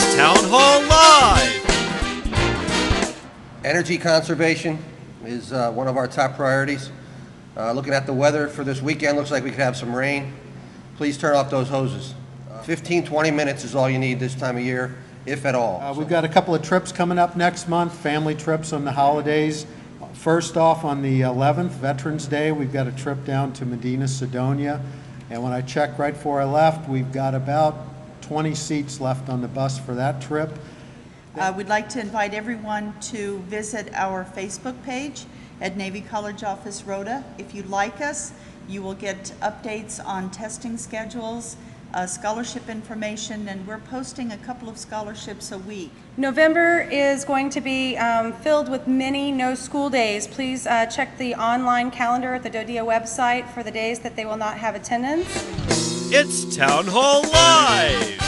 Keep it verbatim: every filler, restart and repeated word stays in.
It's Town Hall Live! Energy conservation is uh, one of our top priorities. Uh, looking at the weather for this weekend, looks like we could have some rain. Please turn off those hoses. Uh, fifteen, twenty minutes is all you need this time of year, if at all. Uh, so. We've got a couple of trips coming up next month, family trips on the holidays. First off, on the eleventh, Veterans Day, we've got a trip down to Medina, Sedonia. And when I checked right before I left, we've got about twenty seats left on the bus for that trip. Uh, we'd like to invite everyone to visit our Facebook page at Navy College Office Rota. If you like us, you will get updates on testing schedules, uh, scholarship information, and we're posting a couple of scholarships a week. November is going to be um, filled with many no school days. Please uh, check the online calendar at the DoDEA website for the days that they will not have attendance. It's Town Hall Live!